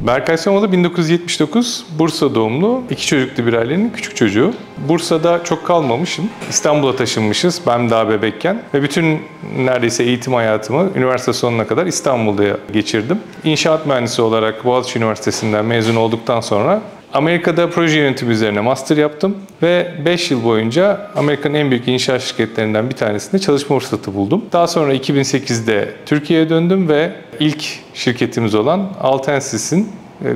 Berkay Somalı 1979 Bursa doğumlu, 2 çocuklu bir ailenin küçük çocuğu. Bursa'da çok kalmamışım. İstanbul'a taşınmışız ben daha bebekken ve bütün neredeyse eğitim hayatımı üniversite sonuna kadar İstanbul'da geçirdim. İnşaat mühendisi olarak Boğaziçi Üniversitesi'nden mezun olduktan sonra Amerika'da proje yönetimi üzerine master yaptım ve 5 yıl boyunca Amerika'nın en büyük inşaat şirketlerinden bir tanesinde çalışma fırsatı buldum. Daha sonra 2008'de Türkiye'ye döndüm ve ilk şirketimiz olan Altensis'in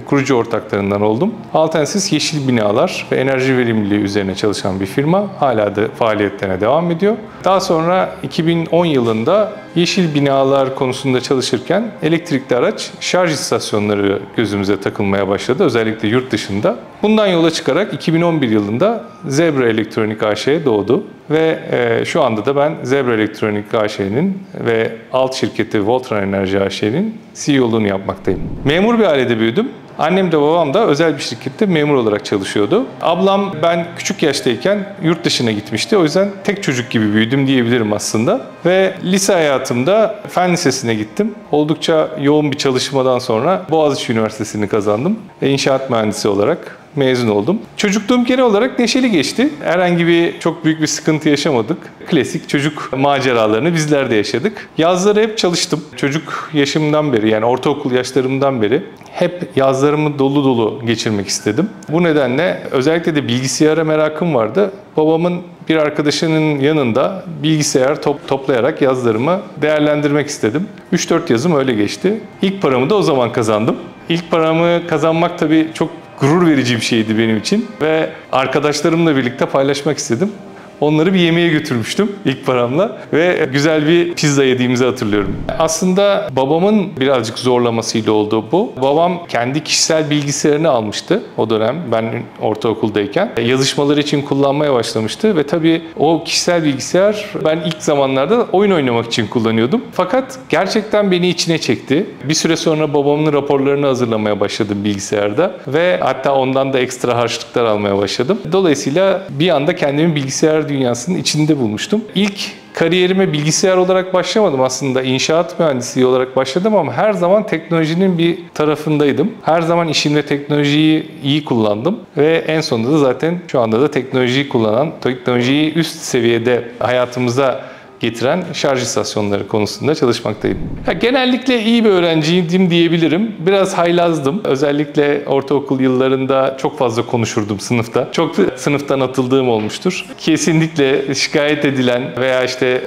kurucu ortaklarından oldum. Altensis yeşil binalar ve enerji verimliliği üzerine çalışan bir firma. Hala da faaliyetlerine devam ediyor. Daha sonra 2010 yılında yeşil binalar konusunda çalışırken elektrikli araç şarj istasyonları gözümüze takılmaya başladı. Özellikle yurt dışında. Bundan yola çıkarak 2011 yılında Zebra Elektronik A.Ş. doğdu. Ve şu anda da ben Zebra Elektronik A.Ş.'nin ve alt şirketi Voltrun Enerji A.Ş.'nin CEO'luğunu yapmaktayım. Memur bir ailede büyüdüm. Annem de babam da özel bir şirkette memur olarak çalışıyordu. Ablam ben küçük yaştayken yurt dışına gitmişti. O yüzden tek çocuk gibi büyüdüm diyebilirim aslında. Ve lise hayatımda Fen Lisesi'ne gittim. Oldukça yoğun bir çalışmadan sonra Boğaziçi Üniversitesi'ni kazandım. Ve inşaat mühendisi olarak mezun oldum. Çocukluğum genel olarak neşeli geçti. Herhangi bir çok büyük bir sıkıntı yaşamadık. Klasik çocuk maceralarını bizler de yaşadık. Yazları hep çalıştım. Çocuk yaşımdan beri yani ortaokul yaşlarımdan beri hep yazlarımı dolu dolu geçirmek istedim. Bu nedenle özellikle de bilgisayara merakım vardı. Babamın bir arkadaşının yanında bilgisayar toplayarak yazlarımı değerlendirmek istedim. 3-4 yazım öyle geçti. İlk paramı da o zaman kazandım. İlk paramı kazanmak tabii çok gurur verici bir şeydi benim için ve arkadaşlarımla birlikte paylaşmak istedim. Onları bir yemeğe götürmüştüm ilk paramla ve güzel bir pizza yediğimizi hatırlıyorum. Aslında babamın birazcık zorlamasıyla oldu bu. Babam kendi kişisel bilgisayarını almıştı o dönem ben ortaokuldayken. Yazışmalar için kullanmaya başlamıştı ve tabii o kişisel bilgisayar ben ilk zamanlarda oyun oynamak için kullanıyordum. Fakat gerçekten beni içine çekti. Bir süre sonra babamın raporlarını hazırlamaya başladım bilgisayarda ve hatta ondan da ekstra harçlıklar almaya başladım. Dolayısıyla bir anda kendimi bilgisayar dünyasının içinde bulmuştum. İlk kariyerime bilgisayar olarak başlamadım aslında. İnşaat mühendisliği olarak başladım ama her zaman teknolojinin bir tarafındaydım. Her zaman işin ve teknolojiyi iyi kullandım ve en sonunda da zaten şu anda da teknolojiyi kullanan, teknolojiyi üst seviyede hayatımıza getiren şarj istasyonları konusunda çalışmaktayım. Genellikle iyi bir öğrenciydim diyebilirim. Biraz haylazdım. Özellikle ortaokul yıllarında çok fazla konuşurdum sınıfta. Çok sınıftan atıldığım olmuştur. Kesinlikle şikayet edilen veya işte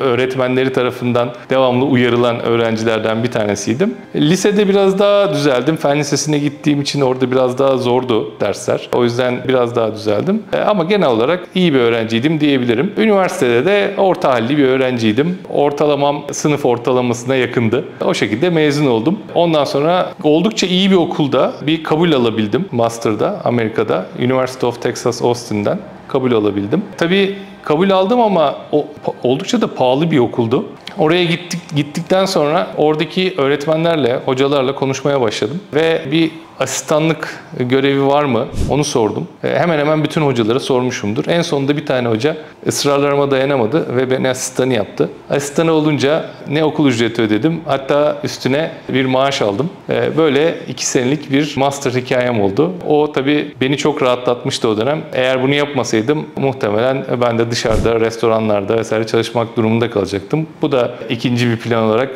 öğretmenleri tarafından devamlı uyarılan öğrencilerden bir tanesiydim. Lisede biraz daha düzeldim. Fen Lisesi'ne gittiğim için orada biraz daha zordu dersler. O yüzden biraz daha düzeldim. Ama genel olarak iyi bir öğrenciydim diyebilirim. Üniversitede de orta hal bir öğrenciydim. Ortalamam sınıf ortalamasına yakındı. O şekilde mezun oldum. Ondan sonra oldukça iyi bir okulda bir kabul alabildim. Master'da Amerika'da University of Texas Austin'den kabul alabildim. Tabii kabul aldım ama oldukça da pahalı bir okuldu. Oraya gittikten sonra oradaki öğretmenlerle, hocalarla konuşmaya başladım. Ve bir asistanlık görevi var mı? Onu sordum. Hemen hemen bütün hocalara sormuşumdur. En sonunda bir tane hoca ısrarlarıma dayanamadı ve beni asistanı yaptı. Asistanı olunca ne okul ücreti ödedim, hatta üstüne bir maaş aldım. Böyle 2 senelik bir master hikayem oldu. O tabii beni çok rahatlatmıştı o dönem. Eğer bunu yapmasaydım muhtemelen ben de dışarıda, restoranlarda vesaire çalışmak durumunda kalacaktım. Bu da ikinci bir plan olarak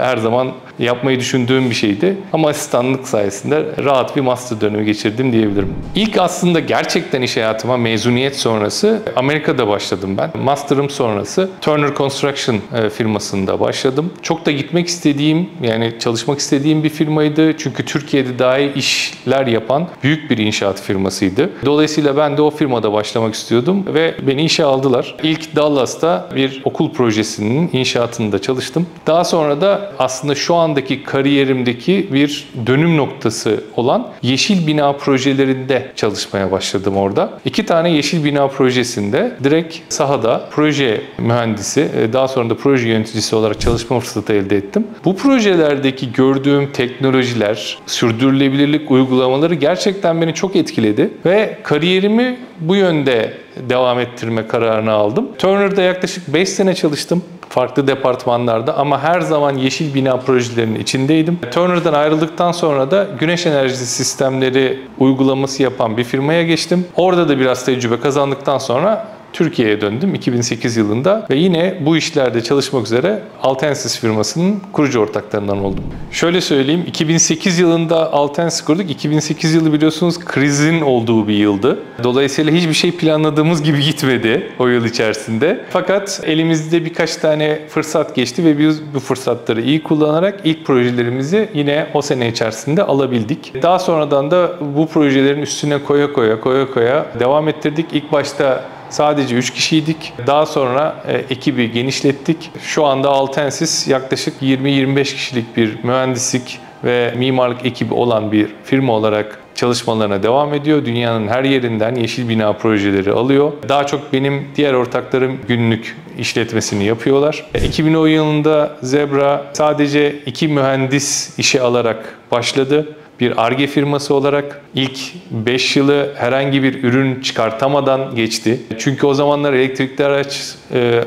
her zaman yapmayı düşündüğüm bir şeydi. Ama asistanlık sayesinde rahat bir master dönemi geçirdim diyebilirim. İlk aslında gerçekten iş hayatıma mezuniyet sonrası Amerika'da başladım ben. Master'ım sonrası Turner Construction firmasında başladım. Çok da gitmek istediğim yani çalışmak istediğim bir firmaydı. Çünkü Türkiye'de dahi işler yapan büyük bir inşaat firmasıydı. Dolayısıyla ben de o firmada başlamak istiyordum ve beni işe aldılar. İlk Dallas'ta bir okul projesinin inşaatında çalıştım. Daha sonra da aslında şu andaki kariyerimdeki bir dönüm noktası olan yeşil bina projelerinde çalışmaya başladım orada. 2 tane yeşil bina projesinde direkt sahada proje mühendisi, daha sonra da proje yöneticisi olarak çalışma fırsatı elde ettim. Bu projelerdeki gördüğüm teknolojiler, sürdürülebilirlik uygulamaları gerçekten beni çok etkiledi ve kariyerimi bu yönde devam ettirme kararını aldım. Turner'da yaklaşık 5 sene çalıştım. farklı departmanlarda ama her zaman yeşil bina projelerinin içindeydim. Turner'dan ayrıldıktan sonra da güneş enerjisi sistemleri uygulaması yapan bir firmaya geçtim. Orada da biraz tecrübe kazandıktan sonra Türkiye'ye döndüm 2008 yılında ve yine bu işlerde çalışmak üzere Altensis firmasının kurucu ortaklarından oldum. Şöyle söyleyeyim, 2008 yılında Altensis kurduk. 2008 yılı biliyorsunuz krizin olduğu bir yıldı. Dolayısıyla hiçbir şey planladığımız gibi gitmedi o yıl içerisinde. Fakat elimizde birkaç tane fırsat geçti ve biz bu fırsatları iyi kullanarak ilk projelerimizi yine o sene içerisinde alabildik. Daha sonradan da bu projelerin üstüne koya koya devam ettirdik. İlk başta sadece 3 kişiydik. Daha sonra ekibi genişlettik. Şu anda Altensis yaklaşık 20-25 kişilik bir mühendislik ve mimarlık ekibi olan bir firma olarak çalışmalarına devam ediyor. Dünyanın her yerinden yeşil bina projeleri alıyor. Daha çok benim diğer ortaklarım günlük işletmesini yapıyorlar. 2010 yılında Zebra sadece 2 mühendis işe alarak başladı. Bir Ar-Ge firması olarak ilk 5 yılı herhangi bir ürün çıkartamadan geçti. Çünkü o zamanlar elektrikli araç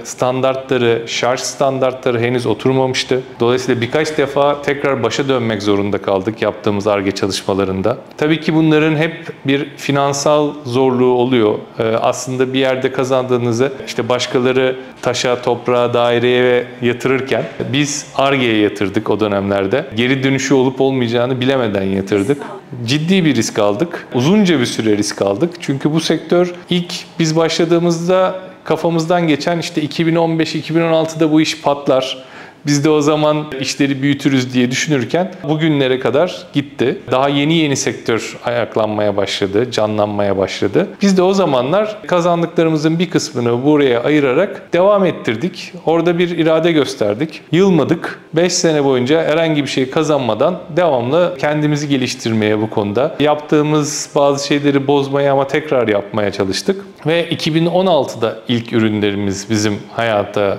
standartları, şarj standartları henüz oturmamıştı. Dolayısıyla birkaç defa tekrar başa dönmek zorunda kaldık yaptığımız Ar-Ge çalışmalarında. Tabii ki bunların hep bir finansal zorluğu oluyor. Aslında bir yerde kazandığınızı işte başkaları taşa, toprağa, daireye yatırırken biz Ar-Ge'ye yatırdık o dönemlerde. Geri dönüşü olup olmayacağını bilemeden yatırdık. Ciddi bir risk aldık. Uzunca bir süre risk aldık. Çünkü bu sektör ilk biz başladığımızda kafamızdan geçen işte 2015-2016'da bu iş patlar. Biz de o zaman işleri büyütürüz diye düşünürken bugünlere kadar gitti. Daha yeni sektör ayaklanmaya başladı, canlanmaya başladı. Biz de o zamanlar kazandıklarımızın bir kısmını buraya ayırarak devam ettirdik. Orada bir irade gösterdik. Yılmadık. 5 sene boyunca herhangi bir şey kazanmadan devamlı kendimizi geliştirmeye bu konuda. Yaptığımız bazı şeyleri bozmaya ama tekrar yapmaya çalıştık. Ve 2016'da ilk ürünlerimiz bizim hayata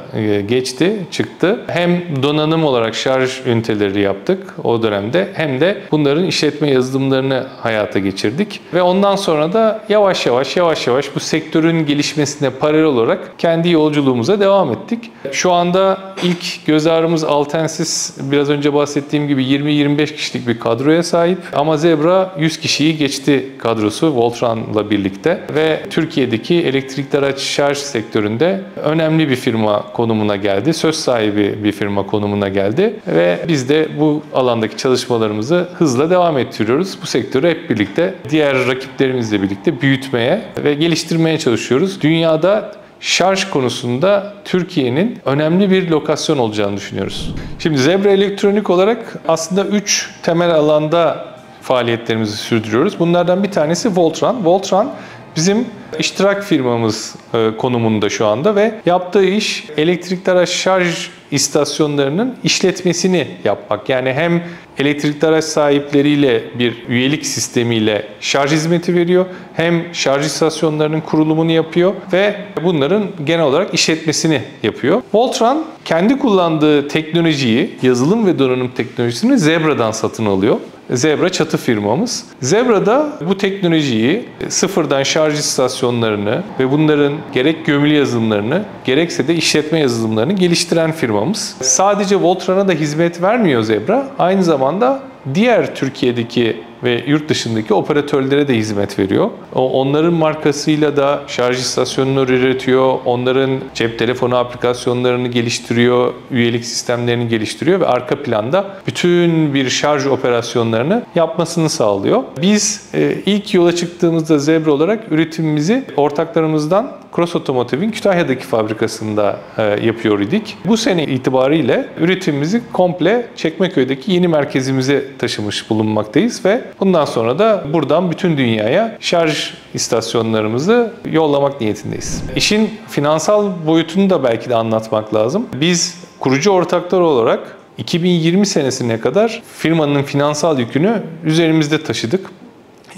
geçti, çıktı. Hem donanım olarak şarj üniteleri yaptık o dönemde hem de bunların işletme yazılımlarını hayata geçirdik. Ve ondan sonra da yavaş yavaş bu sektörün gelişmesine paralel olarak kendi yolculuğumuza devam ettik. Şu anda ilk göz ağrımız Altensis, biraz önce bahsettiğim gibi 20-25 kişilik bir kadroya sahip. Ama Zebra 100 kişiyi geçti kadrosu Voltrun'la birlikte ve Türkiye'deki elektrikli araç şarj sektöründe önemli bir firma konumuna geldi. Söz sahibi bir firma konumuna geldi ve biz de bu alandaki çalışmalarımızı hızla devam ettiriyoruz. Bu sektörü hep birlikte diğer rakiplerimizle birlikte büyütmeye ve geliştirmeye çalışıyoruz. Dünyada şarj konusunda Türkiye'nin önemli bir lokasyon olacağını düşünüyoruz. Şimdi Zebra Elektronik olarak aslında 3 temel alanda faaliyetlerimizi sürdürüyoruz. Bunlardan bir tanesi Voltrun. Voltrun bizim iştirak firmamız konumunda şu anda ve yaptığı iş elektrikli araç şarj istasyonlarının işletmesini yapmak. Yani hem elektrikli araç sahipleriyle bir üyelik sistemiyle şarj hizmeti veriyor, hem şarj istasyonlarının kurulumunu yapıyor ve bunların genel olarak işletmesini yapıyor. Voltrun kendi kullandığı teknolojiyi, yazılım ve donanım teknolojisini Zebra'dan satın alıyor. Zebra çatı firmamız. Zebra'da bu teknolojiyi sıfırdan şarj istasyonlarını ve bunların gerek gömülü yazılımlarını gerekse de işletme yazılımlarını geliştiren firmamız. Sadece Voltrun'a da hizmet vermiyor Zebra. Aynı zamanda diğer Türkiye'deki ve yurt dışındaki operatörlere de hizmet veriyor. Onların markasıyla da şarj istasyonları üretiyor, onların cep telefonu aplikasyonlarını geliştiriyor, üyelik sistemlerini geliştiriyor ve arka planda bütün bir şarj operasyonlarını yapmasını sağlıyor. Biz ilk yola çıktığımızda Zebra olarak üretimimizi ortaklarımızdan Cross Automotive'in Kütahya'daki fabrikasında yapıyor idik. Bu sene itibariyle üretimimizi komple Çekmeköy'deki yeni merkezimize taşımış bulunmaktayız ve bundan sonra da buradan bütün dünyaya şarj istasyonlarımızı yollamak niyetindeyiz. İşin finansal boyutunu da belki de anlatmak lazım. Biz kurucu ortaklar olarak 2020 senesine kadar firmanın finansal yükünü üzerimizde taşıdık.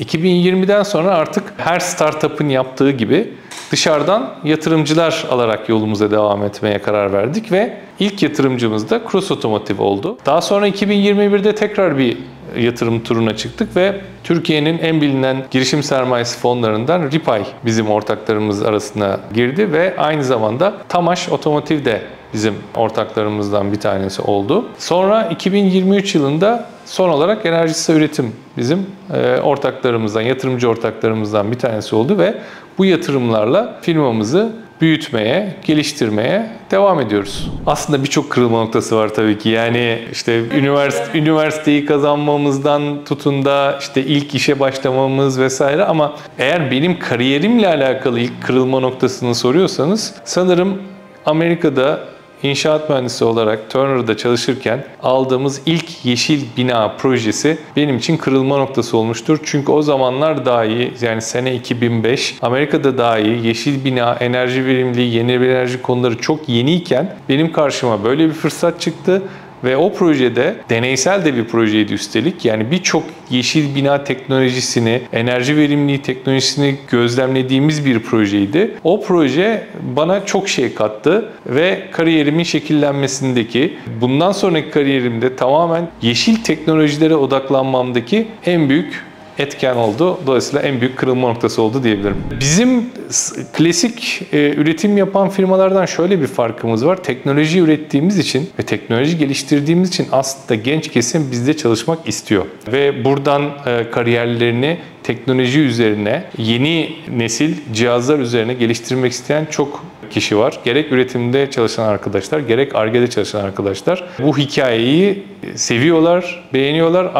2020'den sonra artık her startup'ın yaptığı gibi dışarıdan yatırımcılar alarak yolumuza devam etmeye karar verdik ve ilk yatırımcımız da Cross Automotive oldu. Daha sonra 2021'de tekrar bir yatırım turuna çıktık ve Türkiye'nin en bilinen girişim sermayesi fonlarından Repay bizim ortaklarımız arasına girdi ve aynı zamanda Tamaş Automotive de bizim ortaklarımızdan bir tanesi oldu. Sonra 2023 yılında son olarak Enerjisa Üretim bizim ortaklarımızdan, yatırımcı ortaklarımızdan bir tanesi oldu ve bu yatırımlarla firmamızı büyütmeye, geliştirmeye devam ediyoruz. Aslında birçok kırılma noktası var tabii ki. Yani işte üniversiteyi kazanmamızdan tutun da işte ilk işe başlamamız vesaire, ama eğer benim kariyerimle alakalı ilk kırılma noktasını soruyorsanız sanırım Amerika'da İnşaat mühendisi olarak Turner'da çalışırken aldığımız ilk yeşil bina projesi benim için kırılma noktası olmuştur. Çünkü o zamanlar dahi, yani sene 2005, Amerika'da dahi yeşil bina, enerji verimliliği, yenilenebilir enerji konuları çok yeniyken benim karşıma böyle bir fırsat çıktı. Ve o projede deneysel de bir projeydi üstelik. Yani birçok yeşil bina teknolojisini, enerji verimliliği teknolojisini gözlemlediğimiz bir projeydi. O proje bana çok şey kattı ve kariyerimin şekillenmesindeki, bundan sonraki kariyerimde tamamen yeşil teknolojilere odaklanmamdaki en büyük etken oldu. Dolayısıyla en büyük kırılma noktası oldu diyebilirim. Bizim klasik üretim yapan firmalardan şöyle bir farkımız var. Teknoloji ürettiğimiz için ve teknoloji geliştirdiğimiz için aslında genç kesim bizde çalışmak istiyor. Ve buradan kariyerlerini teknoloji üzerine, yeni nesil cihazlar üzerine geliştirmek isteyen çok kişi var. Gerek üretimde çalışan arkadaşlar, gerek Ar-Ge'de çalışan arkadaşlar bu hikayeyi seviyorlar, beğeniyorlar.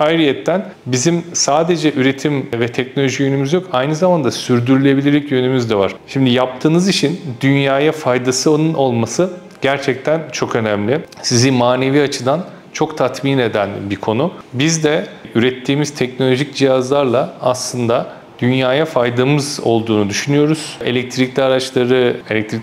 Ayrıyetten bizim sadece üretim ve teknoloji yönümüz yok, aynı zamanda sürdürülebilirlik yönümüz de var. Şimdi yaptığınız işin dünyaya faydasının olması gerçekten çok önemli. Sizi manevi açıdan çok tatmin eden bir konu. Biz de ürettiğimiz teknolojik cihazlarla aslında dünyaya faydamız olduğunu düşünüyoruz. Elektrikli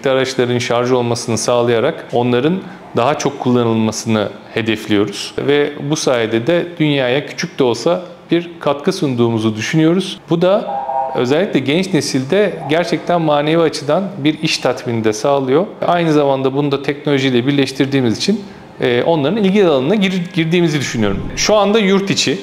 araçların şarj olmasını sağlayarak onların daha çok kullanılmasını hedefliyoruz. Ve bu sayede de dünyaya küçük de olsa bir katkı sunduğumuzu düşünüyoruz. Bu da özellikle genç nesilde gerçekten manevi açıdan bir iş tatmini de sağlıyor. Aynı zamanda bunu da teknolojiyle birleştirdiğimiz için onların ilgi alanına girdiğimizi düşünüyorum. Şu anda yurt içi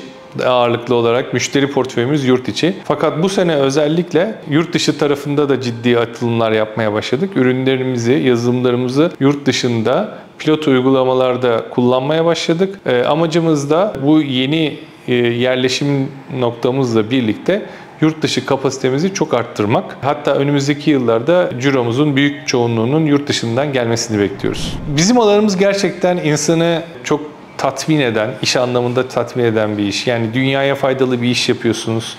ağırlıklı olarak müşteri portföyümüz yurt içi. Fakat bu sene özellikle yurt dışı tarafında da ciddi atılımlar yapmaya başladık. Ürünlerimizi, yazılımlarımızı yurt dışında pilot uygulamalarda kullanmaya başladık. Amacımız da bu yeni yerleşim noktamızla birlikte yurt dışı kapasitemizi çok arttırmak. Hatta önümüzdeki yıllarda ciromuzun büyük çoğunluğunun yurt dışından gelmesini bekliyoruz. Bizim alanımız gerçekten insanı çok tatmin eden, iş anlamında tatmin eden bir iş. Yani dünyaya faydalı bir iş yapıyorsunuz,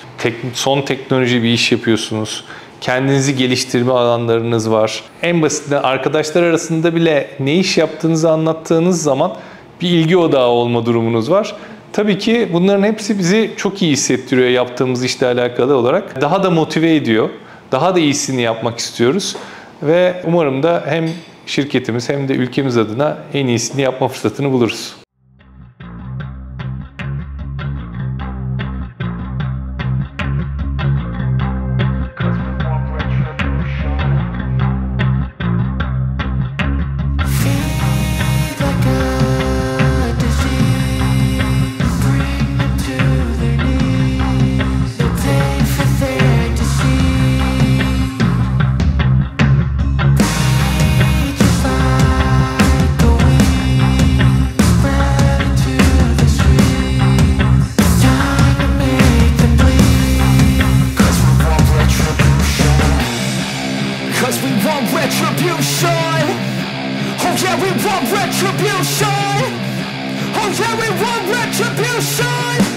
son teknoloji bir iş yapıyorsunuz, kendinizi geliştirme alanlarınız var. En basitinden arkadaşlar arasında bile ne iş yaptığınızı anlattığınız zaman bir ilgi odağı olma durumunuz var. Tabii ki bunların hepsi bizi çok iyi hissettiriyor yaptığımız işle alakalı olarak. Daha da motive ediyor, daha da iyisini yapmak istiyoruz ve umarım da hem şirketimiz hem de ülkemiz adına en iyisini yapma fırsatını buluruz. We want retribution! Oh yeah, we want retribution!